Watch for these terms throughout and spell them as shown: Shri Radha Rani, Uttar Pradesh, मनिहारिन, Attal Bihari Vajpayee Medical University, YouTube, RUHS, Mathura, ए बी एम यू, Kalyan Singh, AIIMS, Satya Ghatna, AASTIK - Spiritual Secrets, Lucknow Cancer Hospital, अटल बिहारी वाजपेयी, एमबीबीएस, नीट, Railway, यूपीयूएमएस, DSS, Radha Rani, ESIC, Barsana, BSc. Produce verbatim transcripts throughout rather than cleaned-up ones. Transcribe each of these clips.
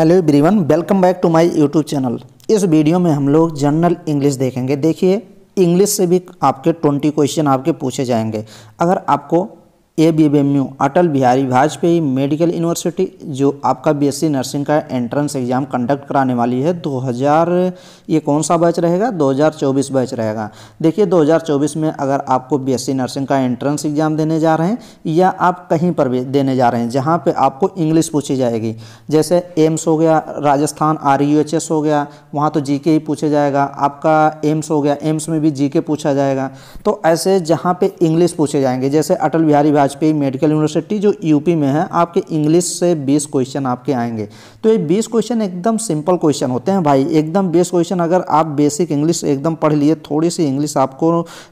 Hello everyone, welcome back to my YouTube channel. इस video में हम लोग जनरल इंग्लिश देखेंगे। देखिए, इंग्लिश से भी आपके बीस क्वेश्चन आपके पूछे जाएंगे। अगर आपको ए बी एम यू अटल बिहारी वाजपेयी medical university, जो आपका बीएससी नर्सिंग का एंट्रेंस एग्ज़ाम कंडक्ट कराने वाली है, दो हज़ार ये कौन सा बैच रहेगा, दो हज़ार चौबीस बैच रहेगा। देखिए, दो हज़ार चौबीस में अगर आपको बीएससी नर्सिंग का एंट्रेंस एग्ज़ाम देने जा रहे हैं या आप कहीं पर भी देने जा रहे हैं जहां पे आपको इंग्लिश पूछी जाएगी, जैसे एम्स हो गया Rajasthan, R U H S हो गया, वहाँ तो जी के ही पूछे जाएगा। आपका एम्स हो गया, एम्स में भी जी के पूछा जाएगा। तो ऐसे जहाँ पर इंग्लिश पूछे जाएंगे, जैसे अटल बिहारी वाजपेयी मेडिकल यूनिवर्सिटी जो यूपी में है, आपके इंग्लिश से बीस क्वेश्चन आपके आएंगे। तो ये बीस क्वेश्चन एकदम सिंपल क्वेश्चन होते हैं भाई, एकदम बीस क्वेश्चन। अगर आप बेसिक इंग्लिश एकदम पढ़ लिए, थोड़ी सी इंग्लिश आपको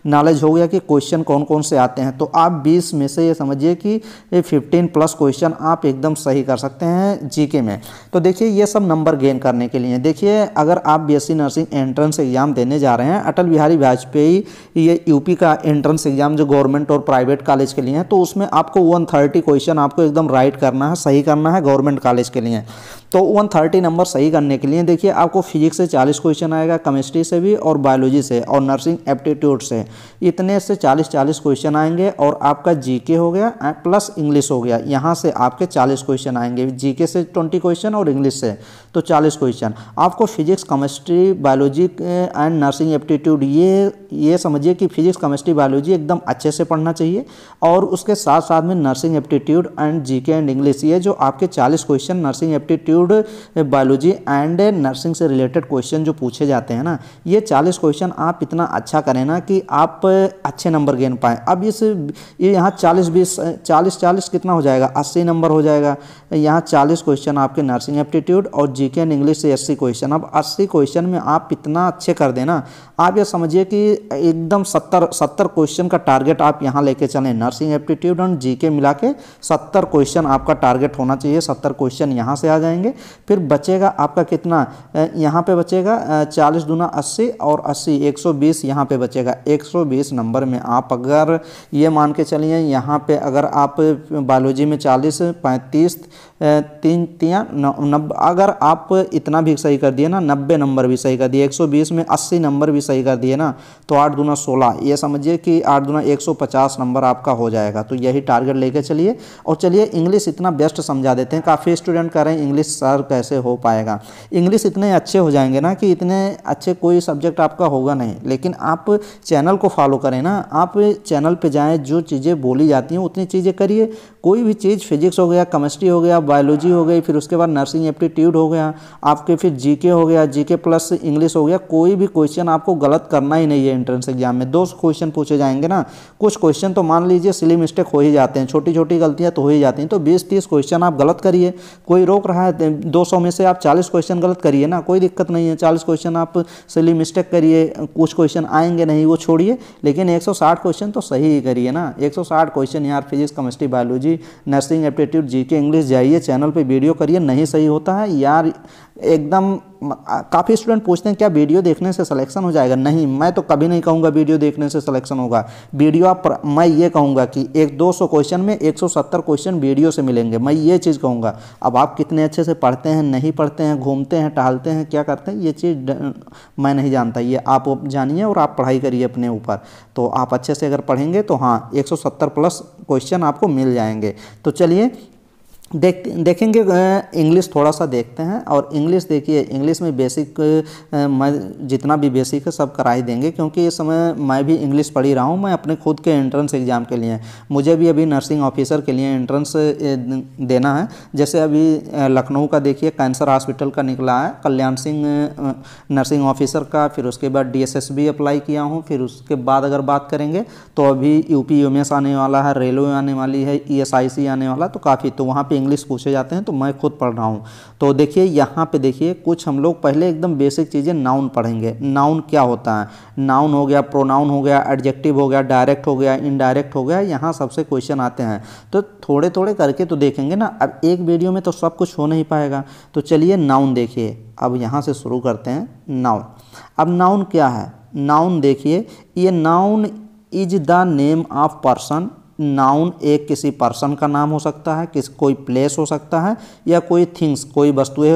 नॉलेज हो गया कि क्वेश्चन कौन कौन से आते हैं, तो आप बीस में से ये समझिए कि ये पंद्रह प्लस क्वेश्चन आप एकदम सही कर सकते हैं जीके में। तो देखिए, ये सब नंबर गेन करने के लिए, देखिए अगर आप बीएससी नर्सिंग एंट्रेंस एग्जाम देने जा रहे हैं, अटल बिहारी वाजपेयी ये यूपी का एंट्रेंस एग्जाम जो गवर्नमेंट और प्राइवेट कॉलेज के लिए है, तो उसमें आपको एक सौ तीस क्वेश्चन आपको एकदम राइट करना है, सही करना है गवर्नमेंट कॉलेज के लिए। तो एक सौ तीस नंबर सही करने के लिए देखिए, आपको फिजिक्स से चालीस क्वेश्चन आएगा, केमिस्ट्री से भी और बायोलॉजी से और नर्सिंग एप्टीट्यूड से, इतने से चालीस चालीस क्वेश्चन आएंगे। और आपका जीके हो गया प्लस इंग्लिश हो गया, यहाँ से आपके चालीस क्वेश्चन आएंगे, जीके से बीस क्वेश्चन और इंग्लिश से तो चालीस क्वेश्चन। आपको physics, chemistry, biology and nursing aptitude, ये ये समझिए कि फिजिक्स, केमिस्ट्री, बायोलॉजी एकदम अच्छे से पढ़ना चाहिए। और उसके साथ साथ में nursing aptitude and GK and English, ये जो आपके चालीस question nursing aptitude, biology and nursing से रिलेटेड क्वेश्चन जो पूछे जाते हैं ना, ये चालीस क्वेश्चन आप इतना अच्छा करें ना कि आप अच्छे नंबर गेन पाएँ। अब इस ये यहाँ चालीस बीस चालीस चालीस कितना हो जाएगा, अस्सी नंबर हो जाएगा। यहाँ चालीस क्वेश्चन आपके नर्सिंग एप्टीट्यूड और जीके एंड इंग्लिश से अस्सी क्वेश्चन। अब अस्सी क्वेश्चन में आप इतना अच्छे कर देना, आप ये समझिए कि एकदम सत्तर सत्तर क्वेश्चन का टारगेट आप यहाँ लेके चलें। नर्सिंग एप्टीट्यूड और जीके मिला के सत्तर क्वेश्चन आपका टारगेट होना चाहिए। सत्तर क्वेश्चन यहाँ से आ जाएंगे। फिर बचेगा आपका कितना, यहाँ पे बचेगा चालीस दूना अस्सी और अस्सी एक सौ बीस, यहाँ पे बचेगा एक सौ बीस नंबर में आप अगर ये मान के चलिए, यहाँ पे अगर आप बायोलॉजी में चालीस पैंतीस तीन तिया नब्बे, अगर आप इतना भी सही कर दिए ना, नब्बे नंबर भी सही कर दिए, एक सौ बीस में अस्सी नंबर भी सही कर दिए ना, तो आठ दूना सोलह, ये समझिए कि आठ दूना एक सौ पचास नंबर आपका हो जाएगा। तो यही टारगेट लेके चलिए। और चलिए, इंग्लिश इतना बेस्ट समझा देते हैं, काफ़ी स्टूडेंट कह रहे हैं इंग्लिश सर कैसे हो पाएगा। इंग्लिश इतने अच्छे हो जाएंगे ना कि इतने अच्छे कोई सब्जेक्ट आपका होगा नहीं, लेकिन आप चैनल को फॉलो करें ना, आप चैनल पर जाएँ, जो चीज़ें बोली जाती हैं उतनी चीज़ें करिए। कोई भी चीज़, फिजिक्स हो गया, केमिस्ट्री हो गया, बायोलॉजी हो गई, फिर उसके बाद नर्सिंग एप्टीट्यूड हो गया आपके, फिर जीके हो गया, जीके प्लस इंग्लिश हो गया, कोई भी क्वेश्चन आपको गलत करना ही नहीं है। एंट्रेंस एग्जाम में दो क्वेश्चन पूछे जाएंगे ना, कुछ क्वेश्चन तो मान लीजिए सिली मिस्टेक हो ही जाते हैं, छोटी छोटी गलतियां तो हो ही जाती हैं। तो बीस तीस क्वेश्चन आप गलत करिए, कोई रोक रहा है, दो सौ में से आप चालीस क्वेश्चन गलत करिए ना, कोई दिक्कत नहीं है। चालीस क्वेश्चन आप सिली मिस्टेक करिए, कुछ क्वेश्चन आएंगे नहीं वो छोड़िए, लेकिन एक सौ साठ क्वेश्चन तो सही ही करिए ना। एक सौ साठ क्वेश्चन यार physics, chemistry, biology, nursing aptitude, GK, English, जाइए चैनल पे वीडियो करिए। नहीं सही होता है यार एकदम। काफ़ी स्टूडेंट पूछते हैं क्या वीडियो देखने से सिलेक्शन हो जाएगा? नहीं, मैं तो कभी नहीं कहूँगा वीडियो देखने से सिलेक्शन होगा। वीडियो आप, मैं ये कहूँगा कि एक दो सौ क्वेश्चन में एक सौ सत्तर क्वेश्चन वीडियो से मिलेंगे, मैं ये चीज़ कहूँगा। अब आप कितने अच्छे से पढ़ते हैं, नहीं पढ़ते हैं, घूमते हैं, टहलते हैं, क्या करते हैं, ये चीज़ मैं नहीं जानता, ये आप जानिए और आप पढ़ाई करिए अपने ऊपर। तो आप अच्छे से अगर पढ़ेंगे तो हाँ, एक सौ सत्तर प्लस क्वेश्चन आपको मिल जाएंगे। तो चलिए देख देखेंगे इंग्लिश, थोड़ा सा देखते हैं। और इंग्लिश देखिए, इंग्लिश में बेसिक मैं जितना भी बेसिक है सब करा ही देंगे, क्योंकि इस समय मैं भी इंग्लिश पढ़ ही रहा हूँ। मैं अपने खुद के एंट्रेंस एग्ज़ाम के लिए, मुझे भी अभी नर्सिंग ऑफिसर के लिए एंट्रेंस देना है। जैसे अभी लखनऊ का देखिए कैंसर हॉस्पिटल का निकला है, कल्याण सिंह नर्सिंग ऑफिसर का, फिर उसके बाद डी एस एस भी अप्लाई किया हूँ। फिर उसके बाद अगर बात करेंगे तो अभी यूपीयूएमएस आने वाला है, रेलवे आने वाली है, ई एस आई सी आने वाला, तो काफ़ी तो वहाँ इंग्लिश पूछे जाते हैं, तो मैं खुद पढ़ रहा हूँ। तो देखिए यहाँ पे देखिए, कुछ हम लोग पहले एकदम बेसिक चीज़ें नाउन पढ़ेंगे। नाउन क्या होता है, नाउन हो गया, प्रोनाउन हो गया, एडजेक्टिव हो गया, डायरेक्ट हो गया, इनडायरेक्ट हो गया, यहाँ सबसे क्वेश्चन आते हैं। तो थोड़े थोड़े करके तो देखेंगे ना, अब एक वीडियो में तो सब कुछ हो नहीं पाएगा। तो चलिए नाउन देखिए, अब यहाँ से शुरू करते हैं नाउन। अब नाउन क्या है, नाउन देखिए, ये noun is the name of person noun एक किसी पर्सन का नाम हो सकता है, किस कोई प्लेस हो सकता है, या कोई थिंग्स कोई वस्तुएं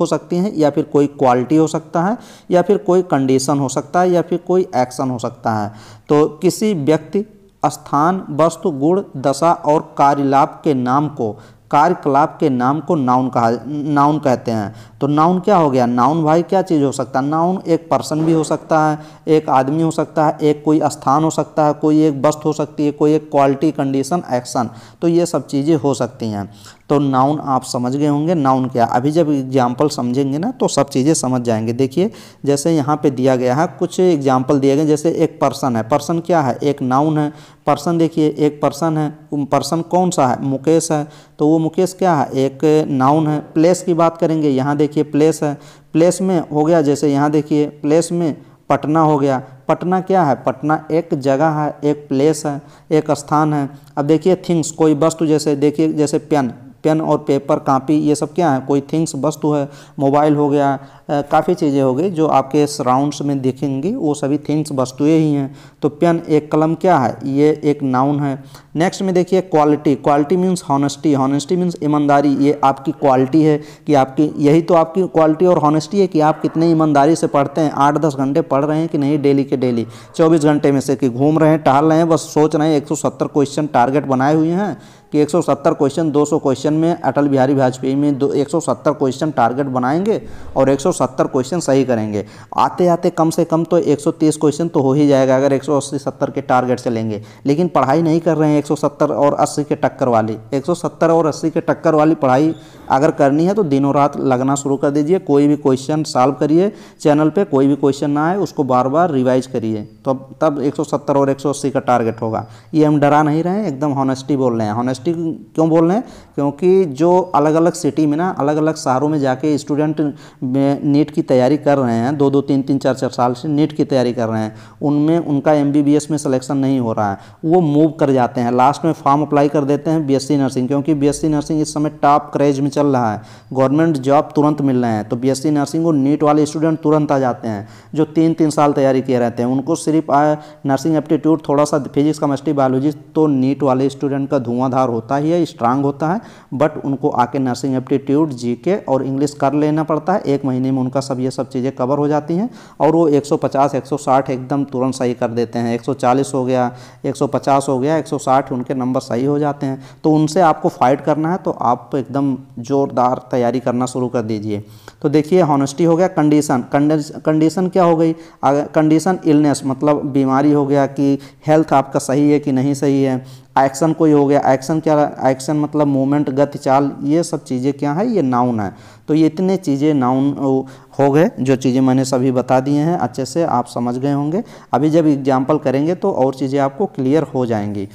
हो सकती हैं, या फिर कोई क्वालिटी हो सकता है, या फिर कोई कंडीशन हो सकता है, या फिर कोई एक्शन हो सकता है। तो किसी व्यक्ति स्थान वस्तु गुण दशा और कार्यलाप के नाम को कार्यकलाप के नाम को नाउन कहा नाउन कहते हैं। तो नाउन क्या हो गया? नाउन भाई क्या चीज़ हो सकता है? नाउन एक पर्सन भी हो सकता है, एक आदमी हो सकता है, एक कोई स्थान हो सकता है, कोई एक वस्तु हो सकती है, कोई एक क्वालिटी कंडीशन एक्शन, तो ये सब चीज़ें हो सकती हैं। तो नाउन आप समझ गए होंगे नाउन क्या। अभी जब एग्जाम्पल समझेंगे ना तो सब चीज़ें समझ जाएंगे। देखिए जैसे यहाँ पे दिया गया है, कुछ एग्जाम्पल दिए गए, जैसे एक पर्सन है। पर्सन क्या है? एक नाउन है। पर्सन देखिए एक पर्सन है। पर्सन कौन सा है? मुकेश है। तो वो मुकेश क्या है? एक नाउन है। प्लेस की बात करेंगे, यहाँ देखिए प्लेस है। प्लेस में हो गया, जैसे यहाँ देखिए प्लेस में पटना हो गया। पटना क्या है? पटना एक जगह है, एक प्लेस है, एक स्थान है। अब देखिए थिंग्स कोई वस्तु, जैसे देखिए जैसे पेन पेन और पेपर कापी, ये सब क्या है? कोई थिंग्स वस्तु है। मोबाइल हो गया, काफ़ी चीज़ें हो गई जो आपके सराउंड्स में दिखेंगी, वो सभी थिंग्स वस्तुएं ही हैं। तो पेन एक कलम क्या है? ये एक नाउन है। नेक्स्ट में देखिए quality. Quality means honesty. Honesty means ईमानदारी। ये आपकी क्वालिटी है कि आपकी, यही तो आपकी क्वालिटी और हॉनेस्टी है कि आप कितने ईमानदारी से पढ़ते हैं। आठ दस घंटे पढ़ रहे हैं कि नहीं, डेली के डेली चौबीस घंटे में से, कि घूम रहे हैं, टहल रहे हैं, बस सोच रहे हैं। एक सौ सत्तर क्वेश्चन टारगेट बनाए हुए हैं कि एक सौ सत्तर क्वेश्चन, दो सौ क्वेश्चन में अटल बिहारी वाजपेयी में दो एक सौ सत्तर क्वेश्चन टारगेट बनाएंगे और एक सौ सत्तर क्वेश्चन सही करेंगे। आते आते कम से कम तो एक सौ तीस क्वेश्चन तो हो ही जाएगा अगर एक सौ अस्सी सत्तर के टारगेट से लेंगे। लेकिन पढ़ाई नहीं कर रहे हैं एक सौ सत्तर और अस्सी के टक्कर वाली। एक सौ सत्तर और अस्सी के टक्कर वाली पढ़ाई अगर करनी है तो दिनों रात लगना शुरू कर दीजिए। कोई भी क्वेश्चन सॉल्व करिए, चैनल पर कोई भी क्वेश्चन ना आए उसको बार बार रिवाइज करिए, तो तब एक सौ सत्तर और एक सौ अस्सी का टारगेट होगा। ये हम डरा नहीं रहे हैं, एकदम हॉनेस्टी बोल रहे हैं। हॉनेस्टी क्यों बोल रहे हैं? क्योंकि जो अलग अलग सिटी में ना, अलग अलग शहरों में जाके स्टूडेंट नीट की तैयारी कर रहे हैं, दो दो तीन तीन चार चार साल से नीट की तैयारी कर रहे हैं, उनमें उनका एमबीबीएस में सिलेक्शन नहीं हो रहा है। वो मूव कर जाते हैं, लास्ट में फॉर्म अप्लाई कर देते हैं बीएससी नर्सिंग, क्योंकि बीएससी नर्सिंग इस समय टॉप क्रेज में चल रहा है। गवर्नमेंट जॉब तुरंत मिल रहे हैं, तो बीएससी नर्सिंग और नीट वाले स्टूडेंट तुरंत आ जाते हैं। जो तीन तीन साल तैयारी किए रहते हैं उनको सिर्फ नर्सिंग एप्टीट्यूड, थोड़ा सा फिजिक्स केमिस्ट्री बायोलॉजी, तो नीट वाले स्टूडेंट का धुआंधार होता ही है, स्ट्रांग होता है, बट उनको आके नर्सिंग एप्टीट्यूड, जीके और इंग्लिश कर लेना पड़ता है। एक महीने में उनका सब ये सब चीज़ें कवर हो जाती हैं और वो एक सौ पचास एक सौ साठ एकदम तुरंत सही कर देते हैं। एक सौ चालीस हो गया, एक सौ पचास हो गया, एक सौ साठ उनके नंबर सही हो जाते हैं। तो उनसे आपको फाइट करना है तो आप एकदम जोरदार तैयारी करना शुरू कर दीजिए। तो देखिए हॉनेस्टी हो गया। कंडीशन कंडीशन क्या हो गई? कंडीशन इलनेस मतलब बीमारी हो गया, कि हेल्थ आपका सही है कि नहीं सही है। एक्शन कोई हो गया, एक्शन क्या? एक्शन मतलब मूवमेंट, गति, चाल, ये सब चीज़ें क्या है? ये नाउन है। तो ये इतने चीज़ें नाउन हो गए, जो चीज़ें मैंने सभी बता दिए हैं, अच्छे से आप समझ गए होंगे। अभी जब एग्जाम्पल करेंगे तो और चीज़ें आपको क्लियर हो जाएंगी।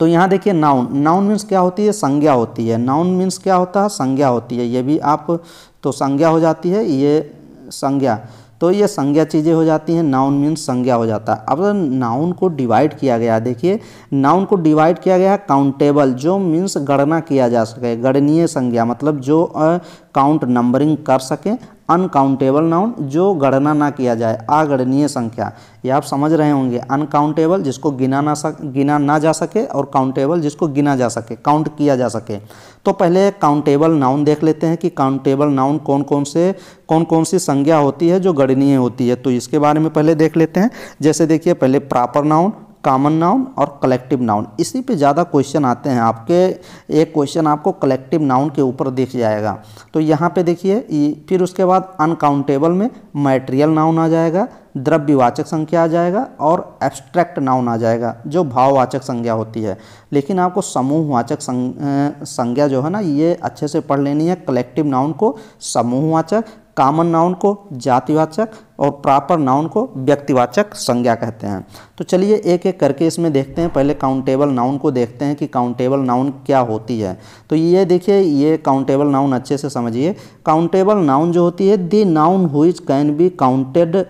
तो यहाँ देखिए नाउन, नाउन मीन्स क्या होती है? संज्ञा होती है। नाउन मीन्स क्या होता है? संज्ञा होती है। ये भी आप तो संज्ञा हो जाती है, ये संज्ञा, तो ये संज्ञा चीज़ें हो जाती हैं। नाउन मीन्स संज्ञा हो जाता है। अब नाउन को डिवाइड किया गया, देखिए नाउन को डिवाइड किया गया है काउंटेबल, जो मीन्स गणना किया जा सके, गणनीय संज्ञा मतलब जो काउंट नंबरिंग कर सकें। अनकाउंटेबल नाउन जो गणना ना किया जाए, अगणनीय संख्या, ये आप समझ रहे होंगे। अनकाउंटेबल जिसको गिना ना सक गिना ना जा सके, और काउंटेबल जिसको गिना जा सके, काउंट किया जा सके। तो पहले काउंटेबल नाउन देख लेते हैं कि काउंटेबल नाउन कौन कौन से कौन कौन सी संज्ञा होती है जो गणनीय होती है, तो इसके बारे में पहले देख लेते हैं। जैसे देखिए पहले प्रॉपर नाउन, कॉमन नाउन और कलेक्टिव नाउन, इसी पे ज़्यादा क्वेश्चन आते हैं आपके। एक क्वेश्चन आपको कलेक्टिव नाउन के ऊपर दिख जाएगा। तो यहाँ पे देखिए, फिर उसके बाद अनकाउंटेबल में मैटेरियल नाउन आ जाएगा, द्रव्यवाचक संज्ञा आ जाएगा और एब्स्ट्रैक्ट नाउन आ जाएगा जो भाववाचक संज्ञा होती है। लेकिन आपको समूहवाचक संज्ञा जो है ना, ये अच्छे से पढ़ लेनी है। कलेक्टिव नाउन को समूहवाचक, कॉमन नाउन को जातिवाचक और प्रॉपर नाउन को व्यक्तिवाचक संज्ञा कहते हैं। तो चलिए एक एक करके इसमें देखते हैं। पहले काउंटेबल नाउन को देखते हैं कि काउंटेबल नाउन क्या होती है। तो ये देखिए, ये काउंटेबल नाउन अच्छे से समझिए। काउंटेबल नाउन जो होती है, the noun which can be counted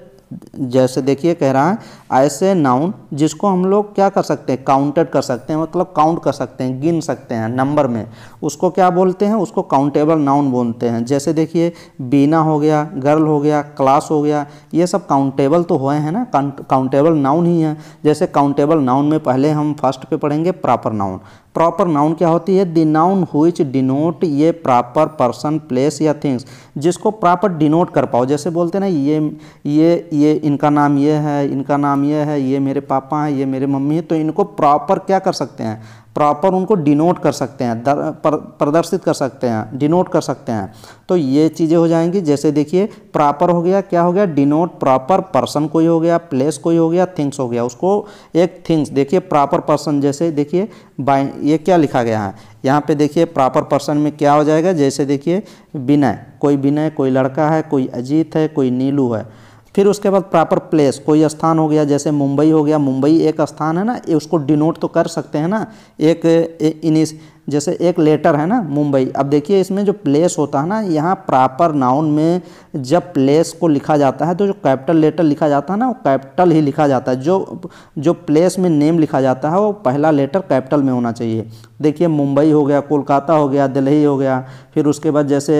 जैसे देखिए कह रहा है ऐसे नाउन जिसको हम लोग क्या कर सकते हैं, काउंटेड कर सकते हैं, मतलब काउंट कर सकते हैं, गिन सकते हैं नंबर में, उसको क्या बोलते हैं, उसको काउंटेबल नाउन बोलते हैं। जैसे देखिए बीना हो गया, गर्ल हो गया, क्लास हो गया, ये सब काउंटेबल तो हुए हैं ना, काउंटेबल नाउन ही हैं। जैसे काउंटेबल नाउन में पहले हम फर्स्ट पे पढ़ेंगे प्रॉपर नाउन। प्रॉपर नाउन क्या होती है, द नाउन व्हिच डिनोट ये प्रॉपर पर्सन प्लेस या थिंग्स, जिसको प्रॉपर डिनोट कर पाओ। जैसे बोलते हैं ना ये ये ये इनका नाम ये है, इनका नाम ये है, ये मेरे पापा हैं, ये मेरे मम्मी हैं, तो इनको प्रॉपर क्या कर सकते हैं, प्रॉपर उनको डिनोट कर सकते हैं, पर, प्रदर्शित कर सकते हैं, डिनोट कर सकते हैं। तो ये चीज़ें हो जाएंगी। जैसे देखिए प्रॉपर हो गया, क्या हो गया, डिनोट प्रॉपर पर्सन कोई हो गया, प्लेस कोई हो गया, थिंग्स हो गया, उसको एक थिंग्स। देखिए प्रॉपर पर्सन, जैसे देखिए बाय ये क्या लिखा गया है यहाँ पे, देखिए प्रॉपर पर्सन में क्या हो जाएगा, जैसे देखिए विनय, कोई विनय, कोई लड़का है, कोई अजीत है, कोई नीलू है। फिर उसके बाद प्रॉपर प्लेस, कोई स्थान हो गया, जैसे मुंबई हो गया, मुंबई एक स्थान है ना, उसको डिनोट तो कर सकते हैं ना, एक इनिस जैसे एक लेटर है ना मुंबई। अब देखिए इसमें जो प्लेस होता है ना, यहाँ प्रॉपर नाउन में जब प्लेस को लिखा जाता है तो जो कैपिटल लेटर लिखा जाता है ना, वो कैपिटल ही लिखा जाता है। जो जो प्लेस में नेम लिखा जाता है वो पहला लेटर कैपिटल में होना चाहिए। देखिए मुंबई हो गया, कोलकाता हो गया, दिल्ली हो गया। फिर उसके बाद जैसे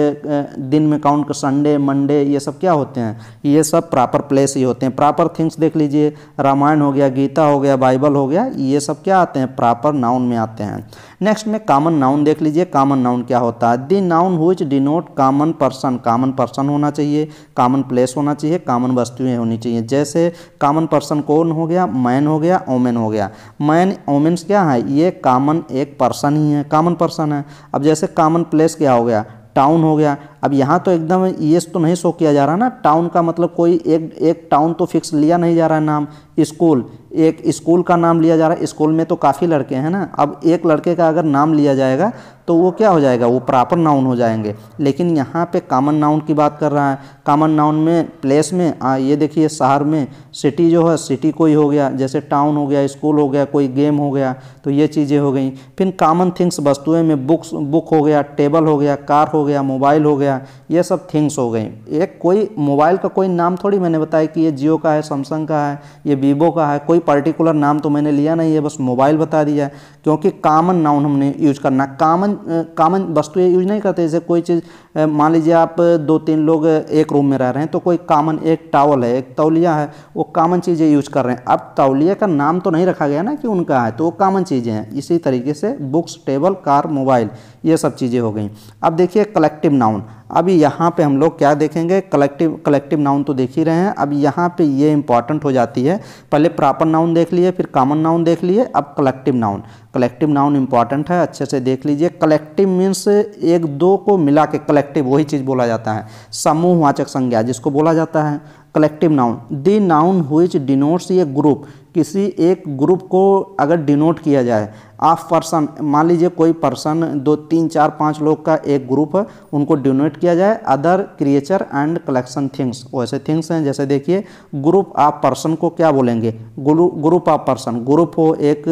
दिन में काउंट कर संडे, मंडे, ये सब क्या होते हैं, ये सब प्रॉपर प्लेस ही होते हैं। प्रॉपर थिंग्स देख लीजिए, रामायण हो गया, गीता हो गया, बाइबल हो गया, ये सब क्या आते हैं, प्रॉपर नाउन में आते हैं। नेक्स्ट में कॉमन नाउन देख लीजिए। कॉमन नाउन क्या होता है, the noun which denote common person. Common person होना चाहिए, कॉमन प्लेस होना चाहिए, कॉमन वस्तुएं होनी चाहिए। जैसे कॉमन पर्सन कौन हो गया, मैन हो गया, ओमेन हो गया। मैन ओमेन्स क्या है, ये कॉमन एक पर्सन ही है, कॉमन पर्सन है। अब जैसे कॉमन प्लेस क्या हो गया, टाउन हो गया। अब यहाँ तो एकदम ये तो नहीं शो किया जा रहा ना, टाउन का मतलब कोई एक एक टाउन तो फिक्स लिया नहीं जा रहा है नाम। स्कूल, एक स्कूल का नाम लिया जा रहा है, स्कूल में तो काफ़ी लड़के हैं ना, अब एक लड़के का अगर नाम लिया जाएगा तो वो क्या हो जाएगा, वो प्रॉपर नाउन हो जाएंगे। लेकिन यहाँ पे कॉमन नाउन की बात कर रहा है। कॉमन नाउन में प्लेस में आ, ये देखिए शहर में सिटी जो है, सिटी कोई हो गया, जैसे टाउन हो गया, स्कूल हो गया, कोई गेम हो गया, तो ये चीज़ें हो गई। फिर कॉमन थिंग्स वस्तुएं में बुक्स, बुक हो गया, टेबल हो गया, कार हो गया, मोबाइल हो गया, ये सब थिंग्स हो गई। एक कोई मोबाइल का कोई नाम थोड़ी मैंने बताया कि ये जियो का है, सैमसंग का है, ये वीवो का है, कोई पर्टिकुलर नाम तो मैंने लिया नहीं है, बस मोबाइल बता दिया है, क्योंकि कॉमन नाउन हमने यूज करना। कॉमन कॉमन वस्तुएं यूज नहीं करते। जैसे कोई चीज़, मान लीजिए आप दो तीन लोग एक रूम में रह रहे हैं, तो कोई कॉमन एक टावल है, एक तौलिया है, वो कॉमन चीज़ें यूज कर रहे हैं। अब तौलिया का नाम तो नहीं रखा गया ना कि उनका है, तो वो कॉमन चीज़ें हैं। इसी तरीके से बुक्स, टेबल, कार, मोबाइल, ये सब चीज़ें हो गई। अब देखिए कलेक्टिव नाउन। अब यहाँ पे हम लोग क्या देखेंगे, कलेक्टिव कलेक्टिव नाउन तो देख ही रहे हैं। अब यहाँ पे ये इंपॉर्टेंट हो जाती है। पहले प्रॉपर नाउन देख लिए, फिर कॉमन नाउन देख लिए, अब collective noun. Collective noun important है, अच्छे से देख लीजिए। कलेक्टिव मीन्स एक दो को मिला के कलेक्टिव, वही चीज़ बोला जाता है, समूहवाचक संज्ञा जिसको बोला जाता है। Collective noun, the noun which denotes ये ग्रुप, किसी एक ग्रुप को अगर डिनोट किया जाए। ऑफ पर्सन, मान लीजिए कोई पर्सन दो तीन चार पाँच लोग का एक ग्रुप है, उनको डिनोट किया जाए। Other creature and collection things, वैसे थिंग्स हैं। जैसे देखिए ग्रुप ऑफ पर्सन को क्या बोलेंगे, ग्रुप ऑफ पर्सन। ग्रुप हो, एक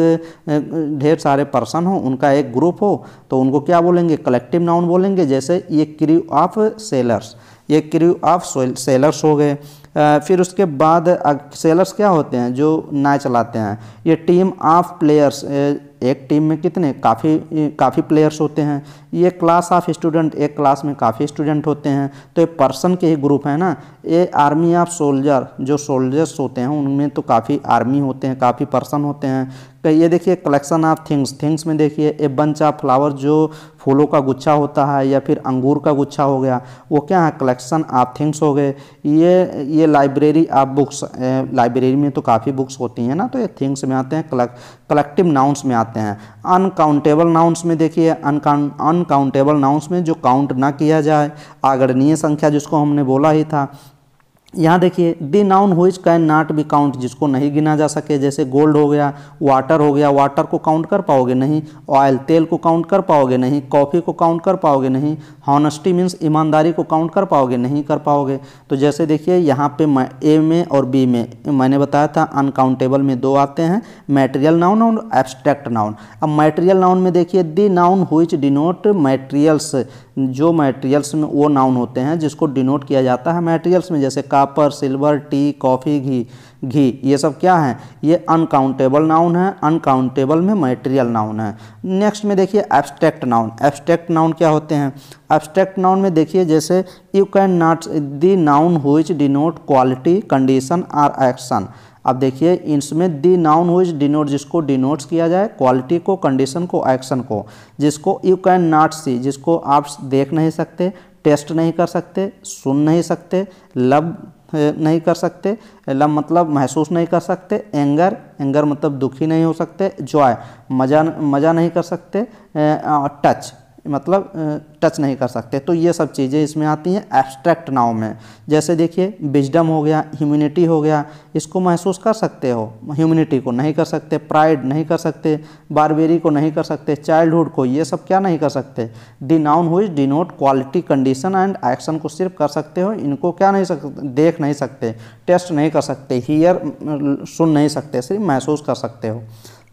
ढेर सारे पर्सन हो, उनका एक ग्रुप हो, तो उनको क्या बोलेंगे, कलेक्टिव नाउन बोलेंगे। जैसे ये क्रू ऑफ सेलर्स, ये क्रू ऑफ सेलर्स हो गए। फिर उसके बाद सेलर्स क्या होते हैं, जो नाव चलाते हैं। ये टीम ऑफ प्लेयर्स, एक टीम में कितने काफ़ी काफ़ी प्लेयर्स होते हैं। ये क्लास ऑफ स्टूडेंट, एक क्लास में काफ़ी स्टूडेंट होते हैं, तो ये पर्सन के ही ग्रुप है ना। ये आर्मी ऑफ सोल्जर, जो सोल्जर्स होते हैं उनमें तो काफ़ी आर्मी होते हैं, काफ़ी पर्सन होते हैं। तो ये देखिए कलेक्शन ऑफ थिंग्स। थिंग्स में देखिए ए बंच ऑफ फ्लावर, जो फूलों का गुच्छा होता है या फिर अंगूर का गुच्छा हो गया, वो क्या है, कलेक्शन ऑफ थिंग्स हो गए। ये ये लाइब्रेरी ऑफ बुक्स, लाइब्रेरी में तो काफ़ी बुक्स होती हैं ना, तो ये थिंग्स में आते हैं, कलेक्ट कलेक्टिव नाउन्स में आते हैं। अनकाउंटेबल नाउन्स में देखिए, अनकाउंटेबल नाउन्स में जो काउंट ना किया जाए, आगरणीय संख्या जिसको हमने बोला ही था। यहाँ देखिए the noun which can not be count, जिसको नहीं गिना जा सके। जैसे गोल्ड हो गया, वाटर हो गया, वाटर को काउंट कर पाओगे नहीं। ऑयल, तेल को काउंट कर पाओगे नहीं। कॉफ़ी को काउंट कर पाओगे नहीं। हॉनेस्टी मीन्स ईमानदारी को काउंट कर पाओगे नहीं, कर पाओगे। तो जैसे देखिए यहाँ पे ए में और बी में मैंने बताया था, अनकाउंटेबल में दो आते हैं, मैटेरियल नाउन और एब्स्ट्रैक्ट नाउन। अब मैटेरियल नाउन में देखिए the noun which denote materials, जो मटेरियल्स में वो नाउन होते हैं जिसको डिनोट किया जाता है मटेरियल्स में, जैसे कापर, सिल्वर, टी, कॉफ़ी, घी घी ये सब क्या हैं, ये अनकाउंटेबल नाउन है। अनकाउंटेबल में मटेरियल नाउन है। नेक्स्ट में देखिए एब्स्ट्रैक्ट नाउन। एब्स्ट्रैक्ट नाउन क्या होते हैं? एब्स्ट्रैक्ट नाउन में देखिए जैसे you can not the noun which denote quality, condition और एक्शन। अब देखिए इसमें दी नाउन हुई डिनोट जिसको डिनोट्स किया जाए, क्वालिटी को, कंडीशन को, एक्शन को, जिसको यू कैन नॉट सी जिसको आप देख नहीं सकते, टेस्ट नहीं कर सकते, सुन नहीं सकते, लब नहीं कर सकते, लब मतलब महसूस नहीं कर सकते, एंगर एंगर मतलब दुखी नहीं हो सकते, जॉय मज़ा मज़ा नहीं कर सकते, टच मतलब टच नहीं कर सकते। तो ये सब चीज़ें इसमें आती हैं एब्स्ट्रैक्ट नाउन में। जैसे देखिए विजडम हो गया, ह्यूमैनिटी हो गया, इसको महसूस कर सकते हो, ह्यूमैनिटी को नहीं कर सकते, प्राइड नहीं कर सकते, बारबेरी को नहीं कर सकते, चाइल्डहुड को, ये सब क्या नहीं कर सकते। The noun which denote quality, condition and action को सिर्फ कर सकते हो, इनको क्या नहीं सकते, देख नहीं सकते, टेस्ट नहीं कर सकते, हियर सुन नहीं सकते, सिर्फ महसूस कर सकते हो।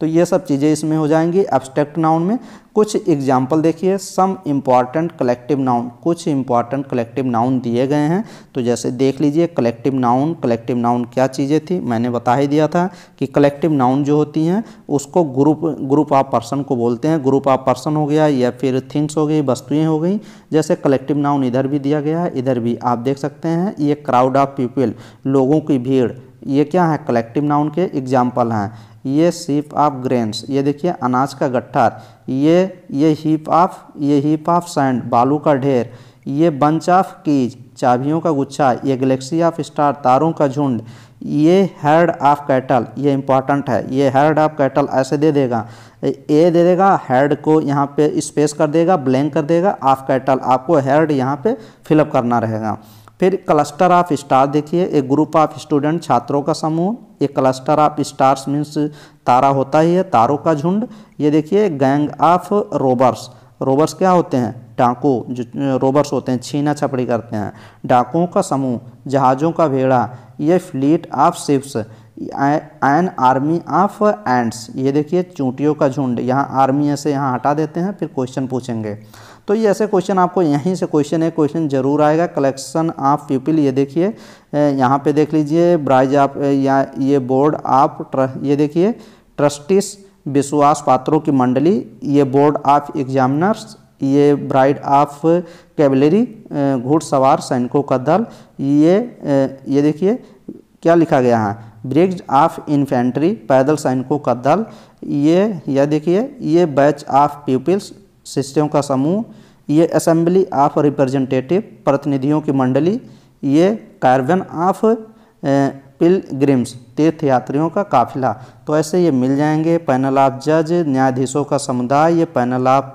तो ये सब चीज़ें इसमें हो जाएंगी एब्स्ट्रैक्ट नाउन में। कुछ एग्जाम्पल देखिए, सम इम्पॉर्टेंट कलेक्टिव नाउन। कुछ इम्पॉर्टेंट कलेक्टिव नाउन दिए गए हैं, तो जैसे देख लीजिए कलेक्टिव नाउन। कलेक्टिव नाउन क्या चीज़ें थी, मैंने बता ही दिया था कि कलेक्टिव नाउन जो होती हैं उसको ग्रुप ग्रुप ऑफ पर्सन को बोलते हैं। ग्रुप ऑफ पर्सन हो गया या फिर थिंग्स हो गई, वस्तुएँ हो गई। जैसे कलेक्टिव नाउन इधर भी दिया गया है, इधर भी आप देख सकते हैं। ये क्राउड ऑफ पीपल, लोगों की भीड़, ये क्या है, कलेक्टिव नाउन के एग्जाम्पल हैं। ये शीप ऑफ ग्रेन्स, ये देखिए अनाज का गट्ठर। ये ये हीप ऑफ ये हीप ऑफ सैंड, बालू का ढेर। ये बंच ऑफ कीज, चाबियों का गुच्छा। ये गैलेक्सी ऑफ स्टार, तारों का झुंड। ये हर्ड ऑफ कैटल, ये इंपॉर्टेंट है। ये हर्ड ऑफ कैटल ऐसे दे देगा, ए दे देगा, हेड को यहाँ पे स्पेस कर देगा, ब्लैंक कर देगा, ऑफ कैटल आपको हेड यहाँ पे फिलअप करना रहेगा। फिर क्लस्टर ऑफ स्टार, देखिए एक ग्रुप ऑफ स्टूडेंट, छात्रों का समूह। एक क्लस्टर ऑफ स्टार्स मीन्स तारा होता ही है, तारों का झुंड। ये देखिए गैंग ऑफ रोबर्स। रोबर्स क्या होते हैं, डाकू, जो रोबर्स होते हैं छीना छपड़ी करते हैं। डाकुओं का समूह, जहाज़ों का भेड़ा। ये fleet of ships, an army of ants. ये देखिए चूंटियों का झुंड। यहाँ आर्मी ऐसे यहाँ हटा देते हैं, फिर क्वेश्चन पूछेंगे। तो ये ऐसे क्वेश्चन आपको यहीं से क्वेश्चन है क्वेश्चन जरूर आएगा। कलेक्शन ऑफ पीपल, ये देखिए यहाँ पे देख लीजिए ब्राइज आप या ये बोर्ड आप, ये देखिए ट्रस्टीज, विश्वास पात्रों की मंडली। ये बोर्ड ऑफ एग्जामिनर्स। ये ब्राइड ऑफ कैवलरी, घुड़सवार सैनिकों का दल। ये ये देखिए क्या लिखा गया है, ब्रिग्ड ऑफ इन्फेंट्री, पैदल सैनिकों का दल। ये यह देखिए ये बैच ऑफ पीपल्स, शिष्यों का समूह। ये असेंबली ऑफ रिप्रेजेंटेटिव, प्रतिनिधियों की मंडली। ये कारवन ऑफ पिलग्रिम्स, तीर्थयात्रियों का काफिला। तो ऐसे ये मिल जाएंगे। पैनल ऑफ जज, न्यायाधीशों का समुदाय। ये पैनल ऑफ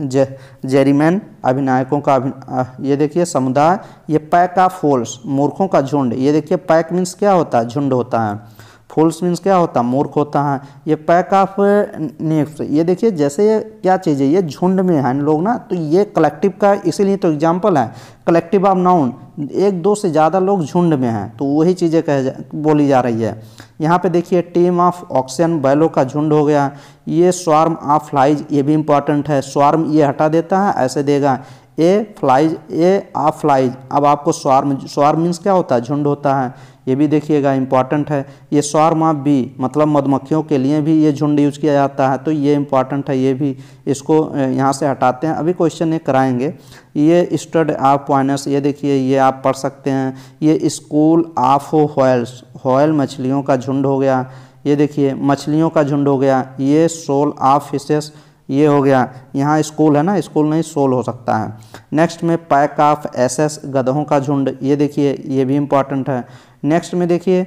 जेरीमैन, अभिनायकों का अभिन ये देखिए समुदाय। ये पैक ऑफ फूल्स, मूर्खों का झुंड। ये देखिए पैक मीन्स क्या होता है, झुंड होता है। फूल्स मीन्स क्या होता है, मूर्ख होता है। ये पैक ऑफ नीफ्स, ये देखिए जैसे ये क्या चीज़ है, ये झुंड में है लोग ना। तो ये कलेक्टिव का इसीलिए तो एग्जाम्पल है, कलेक्टिव ऑफ नाउन, एक दो से ज़्यादा लोग झुंड में हैं, तो वही चीज़ें कह जा बोली जा रही है। यहाँ पे देखिए टीम ऑफ ऑक्सन, बैलों का झुंड हो गया। ये स्वार्म ऑफ फ्लाइज, ये भी इम्पॉर्टेंट है। स्वार्म ये हटा देता है, ऐसे देगा a flies, a of flies. अब आपको स्वार्म, स्वार्म मीन्स क्या होता है, झुंड होता है। ये भी देखिएगा इम्पॉर्टेंट है। ये स्वार्म ऑफ बी मतलब मधुमक्खियों के लिए भी ये झुंड यूज किया जाता है, तो ये इम्पॉर्टेंट है। ये भी इसको यहाँ से हटाते हैं, अभी क्वेश्चन ये कराएंगे। ये स्टड ऑफ पॉइनस, ये देखिए ये आप पढ़ सकते हैं। ये स्कूल ऑफ व्हेल्स, व्हेल मछलियों का झुंड हो गया। ये देखिए मछलियों का झुंड हो गया। ये सोल ऑफ फिशेस, ये हो गया। यहाँ स्कूल है ना, स्कूल नहीं सोल हो सकता है। नेक्स्ट में पैक ऑफ एसेस, गधों का झुंड। ये देखिए ये भी इम्पॉर्टेंट है। नेक्स्ट में देखिए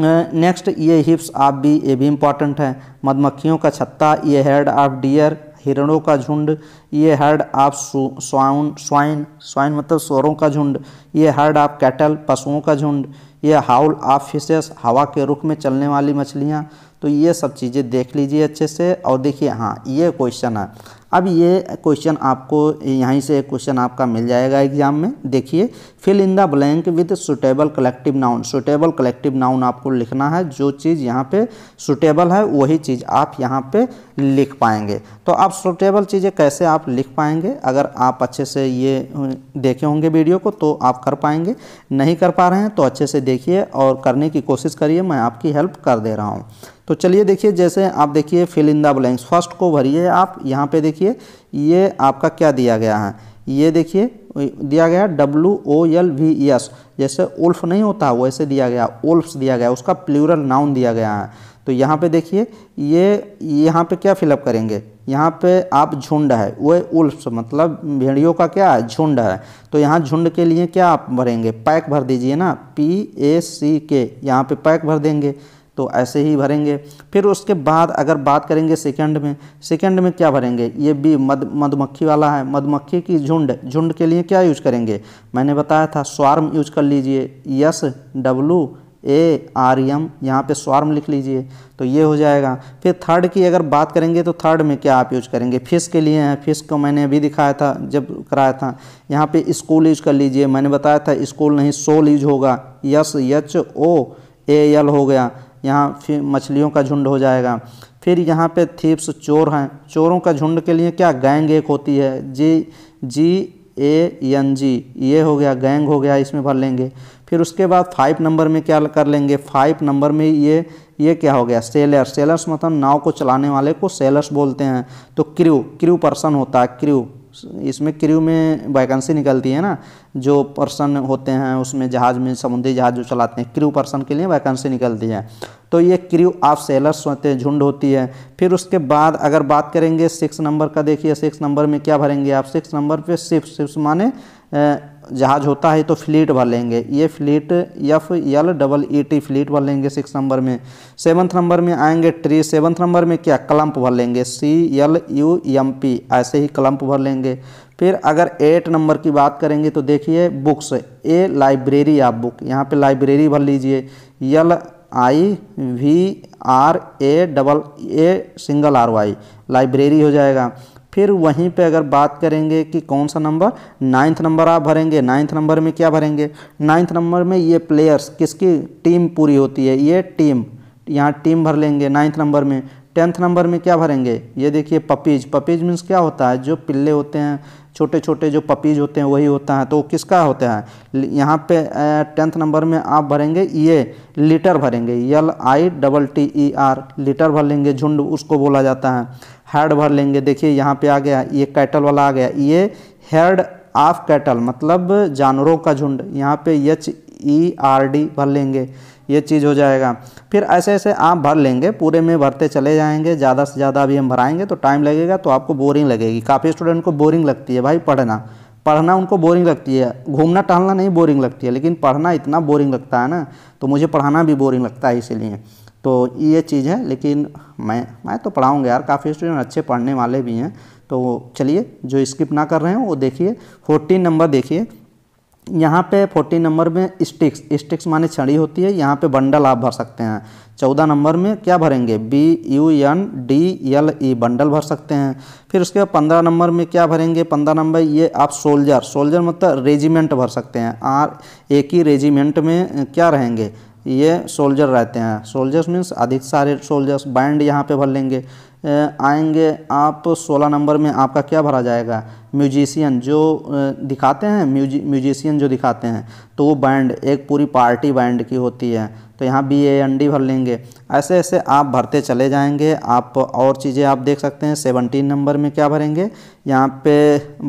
नेक्स्ट ये हिप्स ऑफ बी, ये भी इम्पॉर्टेंट है। मधुमक्खियों का छत्ता। ये हेड ऑफ डियर, हिरणों का झुंड। ये herd of swine, swine swine मतलब स्वरों का झुंड। ये हर्ड ऑफ कैटल, पशुओं का झुंड। ये हाउल ऑफ फिशेस, हवा के रुख में चलने वाली मछलियाँ। तो ये सब चीज़ें देख लीजिए अच्छे से। और देखिए हाँ ये क्वेश्चन है, अब ये क्वेश्चन आपको यहीं से क्वेश्चन आपका मिल जाएगा एग्जाम में। देखिए fill in the blank with suitable collective noun, suitable collective noun आपको लिखना है, जो चीज़ यहाँ पे सुटेबल है वही चीज़ आप यहाँ पे लिख पाएंगे। तो आप सुटेबल चीज़ें कैसे आप लिख पाएंगे, अगर आप अच्छे से ये देखे होंगे वीडियो को तो आप कर पाएंगे, नहीं कर पा रहे हैं तो अच्छे से देखिए और करने की कोशिश करिए, मैं आपकी हेल्प कर दे रहा हूँ। तो चलिए देखिए, जैसे आप देखिए fill in the blanks first को भरिए आप। यहाँ पे देखिए ये आपका क्या दिया गया है, ये देखिए दिया गया W O L V S, जैसे उल्फ नहीं होता वैसे दिया गया, उल्फ्स दिया गया, उसका प्लूरल नाउन दिया गया है। तो यहाँ पे देखिए ये यहाँ पे क्या फिलअप करेंगे, यहाँ पे आप झुंड है, वो उल्फ्स मतलब भेड़ियों का क्या है झुंड है, तो यहाँ झुंड के लिए क्या आप भरेंगे पैक भर दीजिए ना, पी ए सी के, यहाँ पे पैक भर देंगे, तो ऐसे ही भरेंगे। फिर उसके बाद अगर बात करेंगे सेकंड में, सेकंड में क्या भरेंगे, ये भी मध मधुमक्खी वाला है, मधुमक्खी की झुंड, झुंड के लिए क्या यूज करेंगे, मैंने बताया था स्वार्म यूज कर लीजिए, yes W A R M, यहाँ पे स्वार्म लिख लीजिए, तो ये हो जाएगा। फिर थर्ड की अगर बात करेंगे तो थर्ड में क्या आप यूज करेंगे, फिश के लिए है, फिश को मैंने अभी दिखाया था जब कराया था, यहाँ पे स्कूल यूज कर लीजिए, मैंने बताया था स्कूल नहीं सोल यूज होगा, yes H O A L हो गया, यहाँ फिर मछलियों का झुंड हो जाएगा। फिर यहाँ पे थीप्स चोर हैं, चोरों का झुंड के लिए क्या गैंग एक होती है, जी जी ए एन जी, ये हो गया गैंग हो गया, इसमें भर लेंगे। फिर उसके बाद फाइव नंबर में क्या कर लेंगे, फाइव नंबर में ये ये क्या हो गया सेलर, सेलर्स मतलब नाव को चलाने वाले को सेलर्स बोलते हैं, तो क्रू, क्रू पर्सन होता है क्रू, इसमें क्रू में वैकेंसी निकलती है ना, जो पर्सन होते हैं उसमें जहाज़ में समुद्री जहाज़ जो चलाते हैं क्रू पर्सन के लिए वैकेंसी निकलती है, तो ये क्रू ऑफ सेलर्स होते हैं झुंड होती है। फिर उसके बाद अगर बात करेंगे सिक्स नंबर का, देखिए सिक्स नंबर में क्या भरेंगे आप, सिक्स नंबर पे शिप्स, शिप्स माने जहाज़ होता है, तो फ्लीट भर लेंगे, ये fleet F L double E T fleet भर लेंगे सिक्स नंबर में। सेवन्थ नंबर में आएंगे ट्री, सेवन्थ नंबर में क्या क्लम्प भर लेंगे, C L U M P, ऐसे ही क्लम्प भर लेंगे। फिर अगर एट नंबर की बात करेंगे तो देखिए बुक्स, ए लाइब्रेरी आप बुक, यहाँ पे लाइब्रेरी भर लीजिए, L I V R A double A single R Y, library हो जाएगा। फिर वहीं पे अगर बात करेंगे कि कौन सा नंबर, नाइन्थ नंबर आप भरेंगे, नाइन्थ नंबर में क्या भरेंगे, नाइन्थ नंबर में ये प्लेयर्स किसकी टीम पूरी होती है, ये टीम, यहाँ टीम भर लेंगे नाइन्थ नंबर में। टेंथ नंबर में क्या भरेंगे, ये देखिए पपीज, पपीज मीन्स क्या होता है, जो पिल्ले होते हैं छोटे छोटे जो पपीज होते हैं वही होता है, तो किसका होता है, यहाँ पे टेंथ नंबर में आप भरेंगे ये लीटर भरेंगे, L I double T E R, litter भर लेंगे, झुंड उसको बोला जाता है। हेड भर लेंगे, देखिए यहाँ पे आ गया ये कैटल वाला आ गया, ये हेड ऑफ कैटल मतलब जानवरों का झुंड, यहाँ पे एच ई आर डी भर लेंगे, ये चीज़ हो जाएगा। फिर ऐसे ऐसे आप भर लेंगे, पूरे में भरते चले जाएंगे, ज़्यादा से ज़्यादा अभी हम भराएंगे तो टाइम लगेगा, तो आपको बोरिंग लगेगी, काफ़ी स्टूडेंट को बोरिंग लगती है भाई पढ़ना, पढ़ना उनको बोरिंग लगती है, घूमना टहलना नहीं बोरिंग लगती है, लेकिन पढ़ना इतना बोरिंग लगता है ना, तो मुझे पढ़ाना भी बोरिंग लगता है इसीलिए, तो ये चीज़ है। लेकिन मैं मैं तो पढ़ाऊँगा यार, काफ़ी स्टूडेंट अच्छे पढ़ने वाले भी हैं, तो चलिए जो स्किप ना कर रहे हैं वो देखिए। फोर्टीन नंबर देखिए, यहाँ पे फोर्टीन नंबर में स्टिक्स, स्टिक्स माने छड़ी होती है, यहाँ पे बंडल आप भर सकते हैं। चौदह नंबर में क्या भरेंगे, B U N D L E, bundle भर सकते हैं। फिर उसके बाद पंद्रह नंबर में क्या भरेंगे, पंद्रह नंबर ये आप सोल्जर, सोल्जर मतलब रेजिमेंट भर सकते हैं, आर एक ही रेजिमेंट में क्या रहेंगे ये सोल्जर रहते हैं, सोल्जर्स मीन्स अधिक सारे सोल्जर्स, बैंड यहाँ पे भर लेंगे। आएंगे आप सोलह नंबर में आपका क्या भरा जाएगा, म्यूजिशियन जो दिखाते हैं, म्यूजि म्यूजिशियन जो दिखाते हैं, तो वो बैंड एक पूरी पार्टी बैंड की होती है, तो यहाँ बी ए एन डी भर लेंगे। ऐसे ऐसे आप भरते चले जाएंगे, आप और चीज़ें आप देख सकते हैं। सेवनटीन नंबर में क्या भरेंगे, यहाँ पे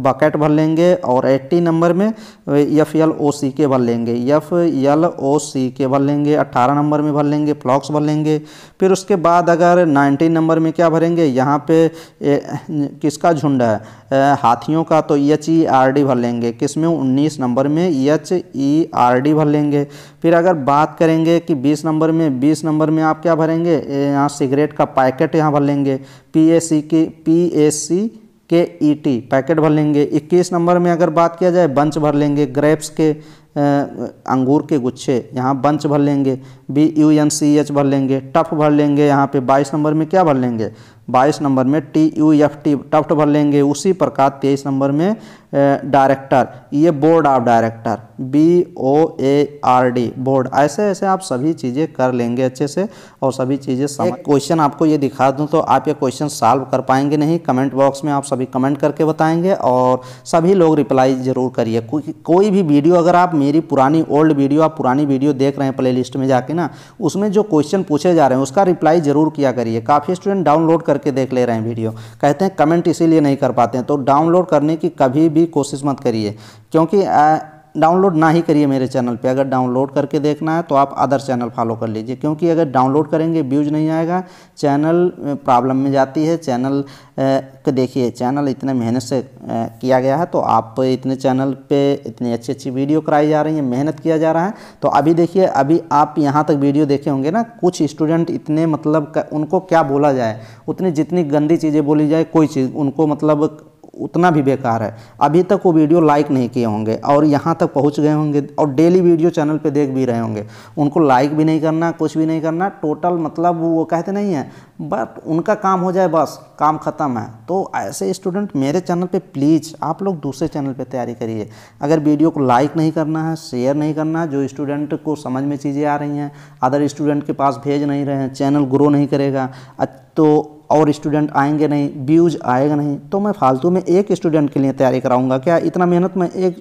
बकेट भर लेंगे, और एट्टी नंबर में F L O C K भर लेंगे, F L O C K भर लेंगे। अट्ठारह नंबर में भर लेंगे फ्लॉक्स भर लेंगे। फिर उसके बाद अगर नाइनटीन नंबर में क्या भरेंगे, यहाँ पे ए, किसका झुंड है, ए, हाथियों का, तो एच ई आर डी भर लेंगे। किस में, उन्नीस नंबर में एच ई आर डी भर लेंगे। फिर अगर बात करेंगे कि बीस नंबर में, बीस नंबर में आप क्या भरेंगे, यहाँ सिगरेट का पैकेट यहाँ भर लेंगे, पी ए सी के पी ए सी के ई टी पैकेट भर लेंगे। इक्कीस नंबर में अगर बात किया जाए बंच भर लेंगे, ग्रेप्स के अंगूर के गुच्छे यहाँ बंच भर लेंगे, B U N C H भर लेंगे, टफ भर लेंगे, यहाँ पे बाईस नंबर में क्या भर लेंगे, बाईस नंबर में T U F T tuft भर लेंगे। उसी प्रकार तेईस नंबर में डायरेक्टर, ये board of director, B O A R D board. ऐसे ऐसे आप सभी चीज़ें कर लेंगे अच्छे से और सभी चीज़ें समझ। क्वेश्चन आपको ये दिखा दूं तो आप ये क्वेश्चन सॉल्व कर पाएंगे नहीं, कमेंट बॉक्स में आप सभी कमेंट करके बताएंगे और सभी लोग रिप्लाई ज़रूर करिए। को, कोई भी वीडियो अगर आप मेरी पुरानी ओल्ड वीडियो आप पुरानी वीडियो देख रहे हैं प्ले लिस्ट में जाके ना, उसमें जो क्वेश्चन पूछे जा रहे हैं उसका रिप्लाई ज़रूर किया करिए। काफ़ी स्टूडेंट डाउनलोड के देख ले रहे हैं वीडियो, कहते हैं कमेंट इसीलिए नहीं कर पाते हैं, तो डाउनलोड करने की कभी भी कोशिश मत करिए, क्योंकि डाउनलोड ना ही करिए मेरे चैनल पे। अगर डाउनलोड करके देखना है तो आप अदर चैनल फॉलो कर लीजिए, क्योंकि अगर डाउनलोड करेंगे व्यूज नहीं आएगा, चैनल प्रॉब्लम में जाती है। चैनल को देखिए, चैनल इतने मेहनत से किया गया है, तो आप इतने चैनल पे इतनी अच्छी अच्छी वीडियो कराई जा रही है, मेहनत किया जा रहा है। तो अभी देखिए, अभी आप यहाँ तक वीडियो देखे होंगे ना, कुछ स्टूडेंट इतने मतलब उनको क्या बोला जाए, उतनी जितनी गंदी चीज़ें बोली जाए कोई चीज़ उनको मतलब उतना भी बेकार है। अभी तक वो वीडियो लाइक नहीं किए होंगे और यहाँ तक पहुँच गए होंगे और डेली वीडियो चैनल पे देख भी रहे होंगे। उनको लाइक भी नहीं करना, कुछ भी नहीं करना, टोटल मतलब वो कहते नहीं है, बट उनका काम हो जाए बस, काम ख़त्म है। तो ऐसे स्टूडेंट मेरे चैनल पे प्लीज़ आप लोग दूसरे चैनल पे तैयारी करिए। अगर वीडियो को लाइक नहीं करना है, शेयर नहीं करना है, जो स्टूडेंट को समझ में चीज़ें आ रही हैं अदर स्टूडेंट के पास भेज नहीं रहे हैं, चैनल ग्रो नहीं करेगा तो और स्टूडेंट आएंगे नहीं, व्यूज आएगा नहीं, तो मैं फालतू में एक स्टूडेंट के लिए तैयारी कराऊंगा क्या? इतना मेहनत मैं एक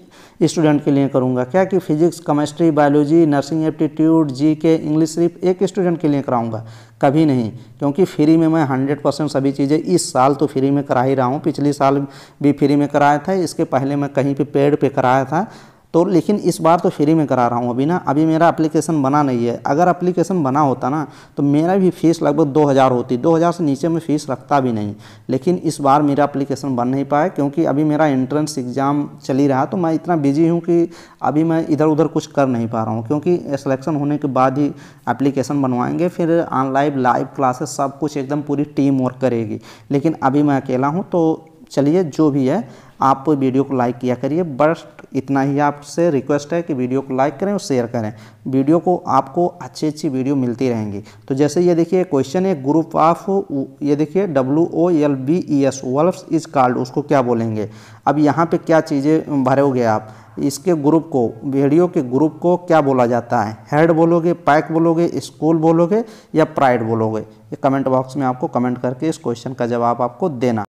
स्टूडेंट के लिए करूंगा क्या कि physics, chemistry, biology, nursing aptitude, GK, English सिर्फ एक स्टूडेंट के लिए कराऊंगा? कभी नहीं, क्योंकि फ्री में मैं हंड्रेड परसेंट सभी चीज़ें इस साल तो फ्री में करा ही रहा हूँ। पिछले साल भी फ्री में कराया था, इसके पहले मैं कहीं पर पेड़ पर कराया था, तो लेकिन इस बार तो फ्री में करा रहा हूँ। अभी ना अभी मेरा एप्लीकेशन बना नहीं है, अगर एप्लीकेशन बना होता ना तो मेरा भी फीस लगभग दो हज़ार होती, दो हज़ार से नीचे मैं फ़ीस रखता भी नहीं। लेकिन इस बार मेरा एप्लीकेशन बन नहीं पाया, क्योंकि अभी मेरा एंट्रेंस एग्ज़ाम चल ही रहा, तो मैं इतना बिजी हूँ कि अभी मैं इधर उधर कुछ कर नहीं पा रहा हूँ, क्योंकि सिलेक्शन होने के बाद ही एप्लीकेशन बनवाएंगे, फिर ऑनलाइन लाइव क्लासेस सब कुछ एकदम पूरी टीम वर्क करेगी। लेकिन अभी मैं अकेला हूँ। तो चलिए, जो भी है आप वीडियो को लाइक किया करिए, बस इतना ही आपसे रिक्वेस्ट है कि वीडियो को लाइक करें और शेयर करें। वीडियो को आपको अच्छी अच्छी वीडियो मिलती रहेंगी। तो जैसे ये देखिए क्वेश्चन है, ग्रुप ऑफ, ये देखिए W O L B E S wolves is called, उसको क्या बोलेंगे? अब यहाँ पे क्या चीज़ें भरोगे आप, इसके ग्रुप को, वीडियो के ग्रुप को क्या बोला जाता है? हेड बोलोगे, पैक बोलोगे, स्कूल बोलोगे या प्राइड बोलोगे? ये कमेंट बॉक्स में आपको कमेंट करके इस क्वेश्चन का जवाब आपको देना।